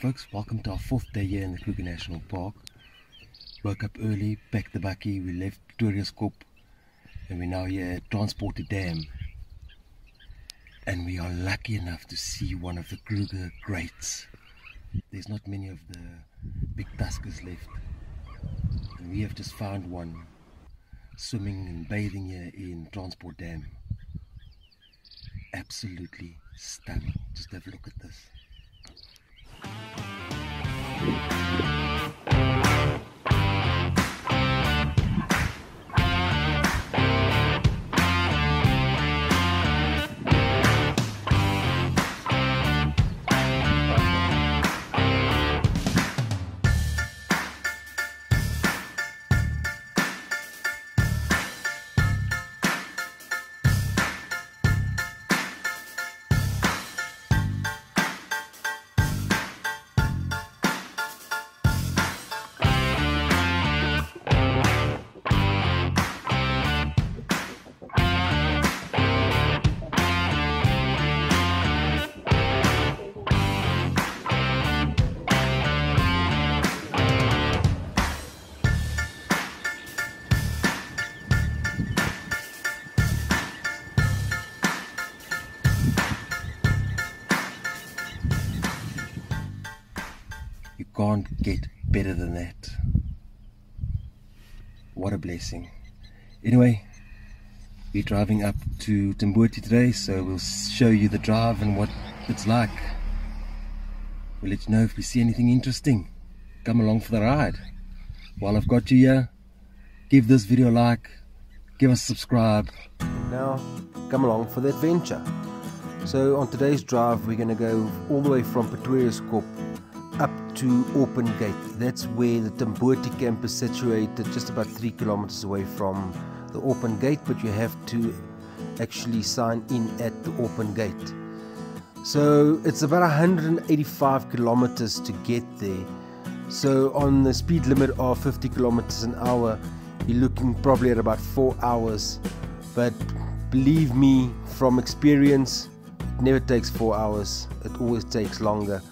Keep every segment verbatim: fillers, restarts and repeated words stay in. folks, welcome to our fourth day here in the Kruger National Park. Woke up early, packed the bucky, we left Turioskop and we're now here at Transporter Dam, and we are lucky enough to see one of the Kruger greats. There's not many of the big tuskers left, and we have just found one swimming and bathing here in Transport Dam. Absolutely stunning. Just have a look at this. Can't get better than that. What a blessing. Anyway, we're driving up to Tamboti today, so we'll show you the drive and what it's like. We'll let you know if we see anything interesting. Come along for the ride. While I've got you here, give this video a like, give us a subscribe. Now, come along for the adventure. So on today's drive, we're going to go all the way from Pretoriuskop up to Orpen Gate. That's where the Tamboti camp is situated, just about three kilometers away from the Orpen Gate, but you have to actually sign in at the Orpen Gate. So it's about one hundred eighty-five kilometers to get there. So on the speed limit of fifty kilometers an hour, you're looking probably at about four hours. But believe me, from experience, it never takes four hours. It always takes longer.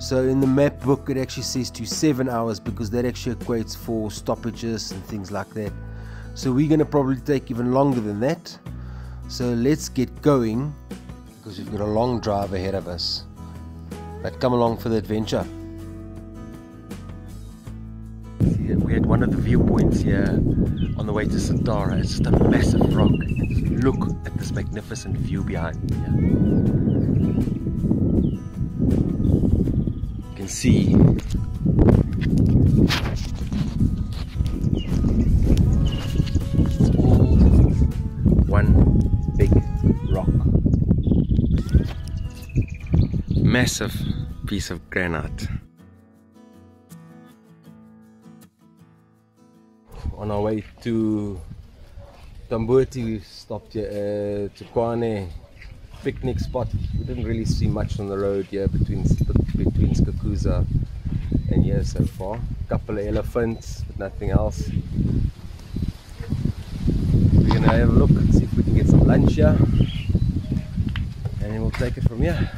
So in the map book it actually says to seven hours, because that actually equates for stoppages and things like that. So we're going to probably take even longer than that. So let's get going, because we've got a long drive ahead of us. But come along for the adventure. See, we're at one of the viewpoints here on the way to Santara. It's just a massive rock. Just look at this magnificent view behind me here. See it's all one big rock, massive piece of granite. On our way to Tamboti, we stopped here at Tshokwane picnic spot. We didn't really see much on the road here between between Skukuza and here so far. Couple of elephants, but nothing else. We're gonna have a look and see if we can get some lunch here, and then we'll take it from here.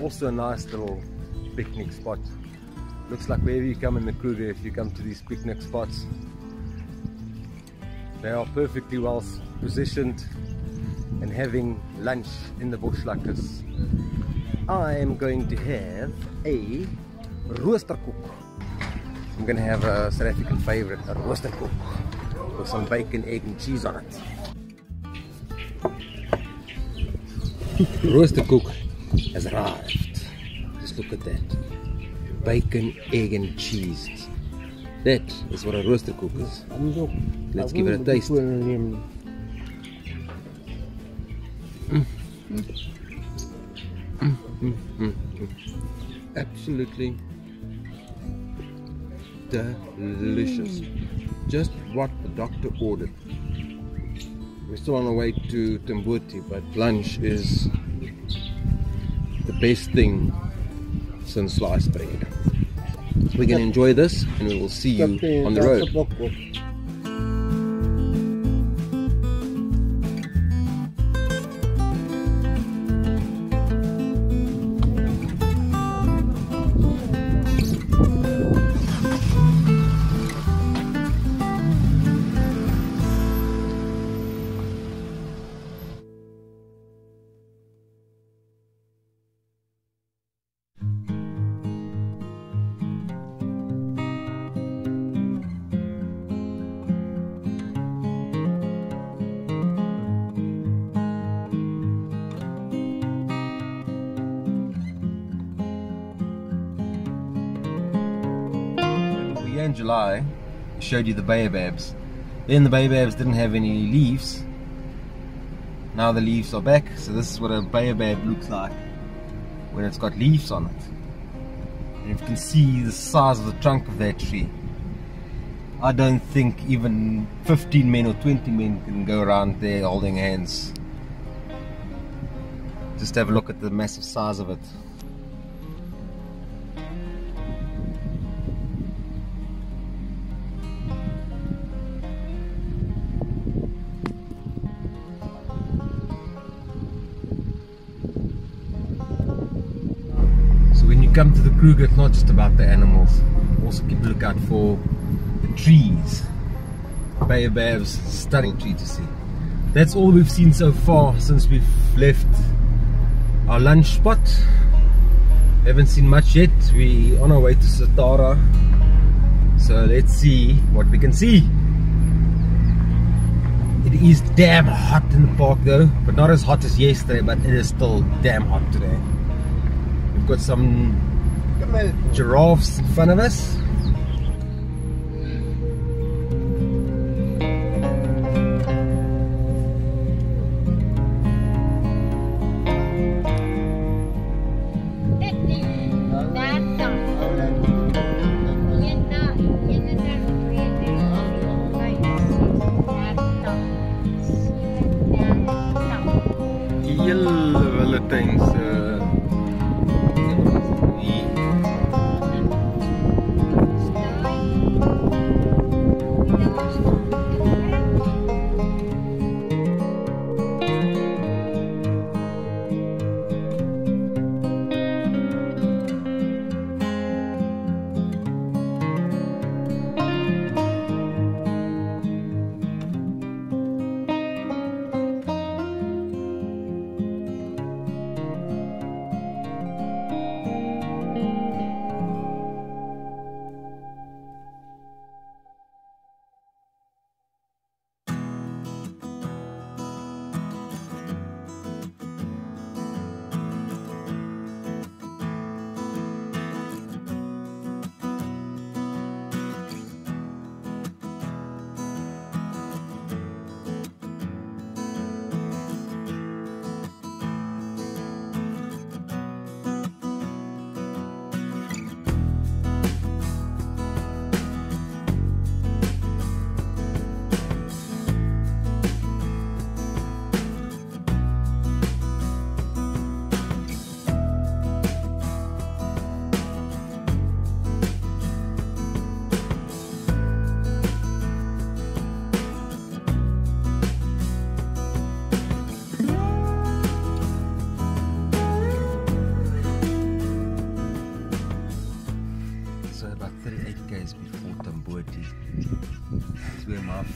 Also a nice little picnic spot. Looks like wherever you come in the Kruger, if you come to these picnic spots, they are perfectly well positioned and having lunch in the bush like this. I am going to have a roosterkoek. I'm going to have a South African favorite, a roosterkoek, with some bacon, egg and cheese on it. Roosterkoek has arrived. Just look at that. Bacon, egg and cheese. That is what a roosterkoek is. Let's give it a taste. Mm. Mm. Mm, mm, mm, mm. Absolutely delicious. Just what the doctor ordered. We're still on our way to Tamboti, but lunch is the best thing since sliced bread. We're going to enjoy this and we will see you on the road. In July, showed you the baobabs. Then the baobabs didn't have any leaves. Now the leaves are back, so this is what a baobab looks like when it's got leaves on it. And if you can see the size of the trunk of that tree, I don't think even fifteen men or twenty men can go around there holding hands. Just have a look at the massive size of it. Come to the Kruger, it's not just about the animals, also keep a lookout for the trees, baobabs, stunning tree to see. That's all we've seen so far since we've left our lunch spot. Haven't seen much yet. We're on our way to Satara, so let's see what we can see. It is damn hot in the park though, but not as hot as yesterday, but it is still damn hot today. Got some giraffes in front of us.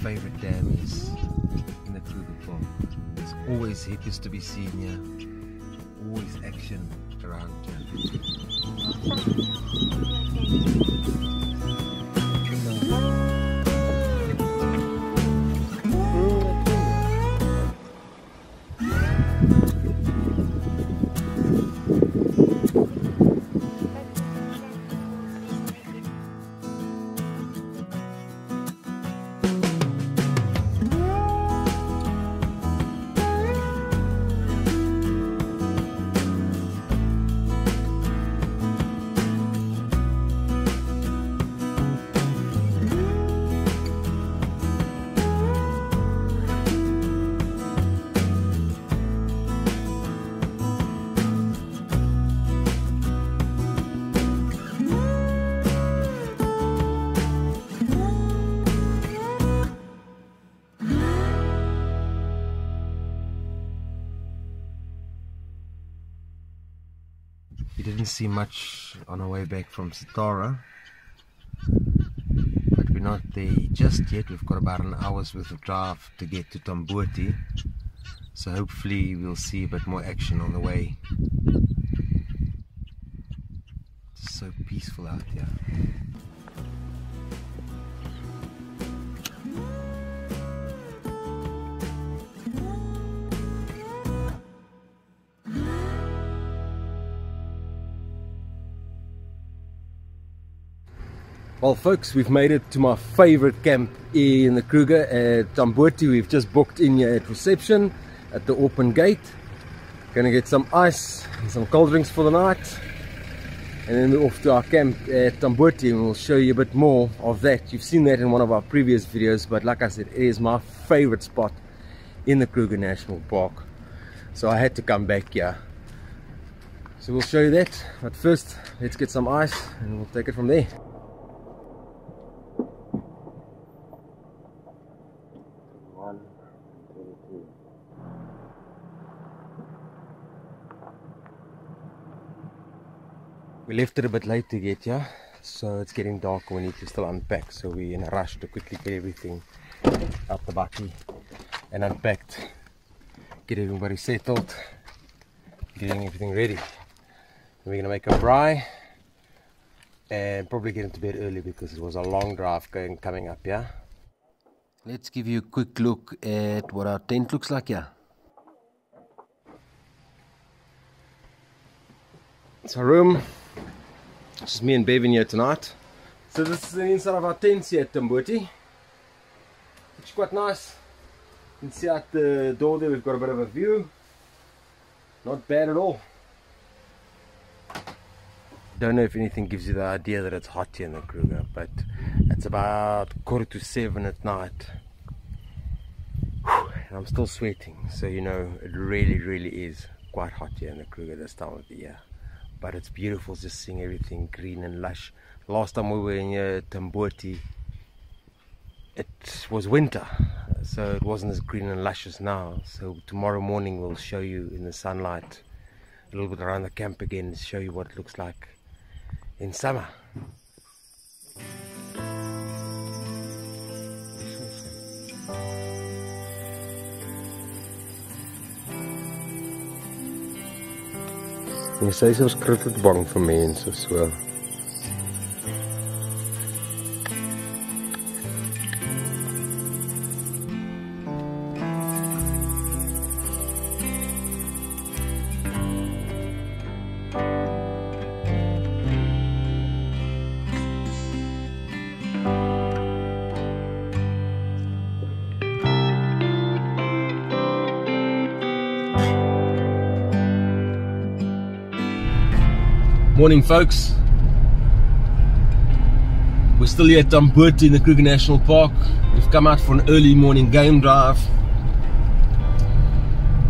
Favorite dam is in the Kruger Park. There's always hippies to be seen here, always action around didn't see much on our way back from Satara, but we're not there just yet. We've got about an hour's worth of drive to get to Tamboti, so hopefully we'll see a bit more action on the way. It's so peaceful out here. Well folks, we've made it to my favorite camp in the Kruger at Tamboti. We've just booked in here at reception at the Orpen gate. Gonna get some ice and some cold drinks for the night, and then we're off to our camp at Tamboti, and we'll show you a bit more of that. You've seen that in one of our previous videos, but like I said, it is my favorite spot in the Kruger National Park, so I had to come back here. So we'll show you that, but first let's get some ice and we'll take it from there. We left it a bit late to get here, so it's getting dark. We need to still unpack, so we're in a rush to quickly get everything out the bakkie and unpacked, get everybody settled, getting everything ready. We're gonna make a braai and probably get into bed early because it was a long drive going coming up here. Let's give you a quick look at what our tent looks like here. It's our room. It's just me and Bevin here tonight. So this is the inside of our tents here at Tamboti. It's quite nice. You can see out the door there, we've got a bit of a view. Not bad at all. Don't know if anything gives you the idea that it's hot here in the Kruger, but it's about quarter to seven at night. Whew, and I'm still sweating, so you know it really, really is quite hot here in the Kruger this time of the year. But it's beautiful just seeing everything green and lush. Last time we were in here, Tamboti, it was winter, so it wasn't as green and lush as now. So tomorrow morning we'll show you in the sunlight, a little bit around the camp again, show you what it looks like in summer. En sy is ons kriket bang vir mense, so. Morning folks, we're still here at Tamboti in the Kruger National Park. We've come out for an early morning game drive.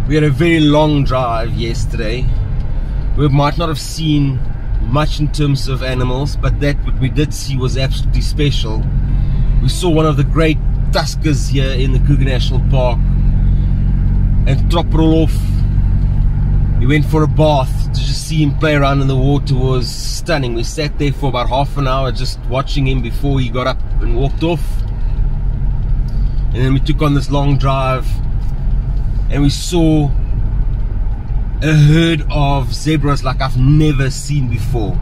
We had a very long drive yesterday. We might not have seen much in terms of animals, but that what we did see was absolutely special. We saw one of the great tuskers here in the Kruger National Park and drop roll off. We went for a bath. To just see him play around in the water was stunning. We sat there for about half an hour just watching him before he got up and walked off. And then we took on this long drive and we saw a herd of zebras like I've never seen before.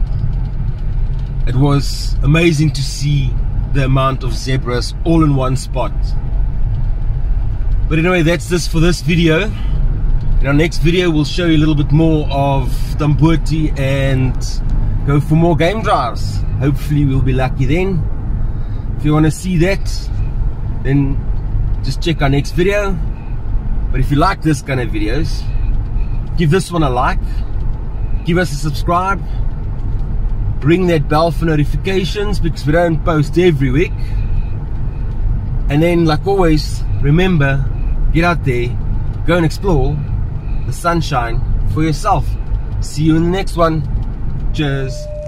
It was amazing to see the amount of zebras all in one spot. But anyway, that's this for this video. In our next video we'll show you a little bit more of Tamboti and go for more game drives. Hopefully we'll be lucky then. If you want to see that, then just check our next video. But if you like this kind of videos, give this one a like, give us a subscribe, ring that bell for notifications because we don't post every week. And then like always, remember, get out there, go and explore the sunshine for yourself. See you in the next one. Cheers.